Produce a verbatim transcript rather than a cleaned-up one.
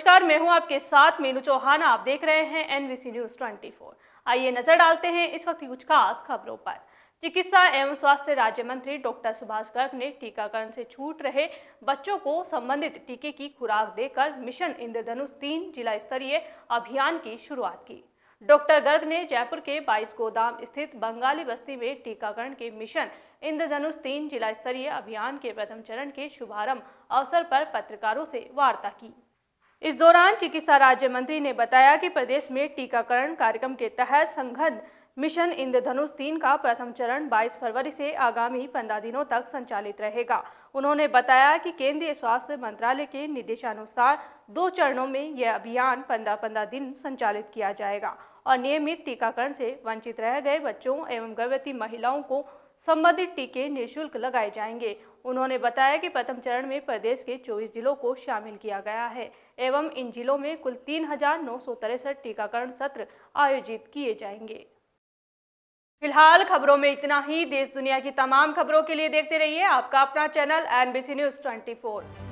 नमस्कार, मैं हूं आपके साथ मीनू चौहान। आप देख रहे हैं एनबीसी न्यूज ट्वेंटी फोर। आइए नजर डालते हैं इस वक्त की कुछ खास खबरों पर। चिकित्सा एवं स्वास्थ्य राज्य मंत्री डॉक्टर सुभाष गर्ग ने टीकाकरण से छूट रहे बच्चों को संबंधित टीके की खुराक देकर मिशन इंद्रधनुष तीन जिला स्तरीय अभियान की शुरुआत की। डॉक्टर गर्ग ने जयपुर के बाईस गोदाम स्थित बंगाली बस्ती में टीकाकरण के मिशन इंद्रधनुष तीन जिला स्तरीय अभियान के प्रथम चरण के शुभारंभ अवसर पर पत्रकारों से वार्ता की। इस दौरान चिकित्सा राज्य मंत्री ने बताया कि प्रदेश में टीकाकरण कार्यक्रम के तहत संघद मिशन इंद्रधनुष तीन का प्रथम चरण बाईस फरवरी से आगामी पंद्रह दिनों तक संचालित रहेगा। उन्होंने बताया कि केंद्रीय स्वास्थ्य मंत्रालय के निर्देशानुसार दो चरणों में यह अभियान पंद्रह पंद्रह दिन संचालित किया जाएगा और नियमित टीकाकरण से वंचित रह गए बच्चों एवं गर्भवती महिलाओं को संबंधित टीके निःशुल्क लगाए जाएंगे। उन्होंने बताया कि प्रथम चरण में प्रदेश के चौबीस जिलों को शामिल किया गया है एवं इन जिलों में कुल तीन हजार नौ सौ तिरसठ टीकाकरण सत्र आयोजित किए जाएंगे। फिलहाल खबरों में इतना ही। देश दुनिया की तमाम खबरों के लिए देखते रहिए आपका अपना channel NBC news twenty four.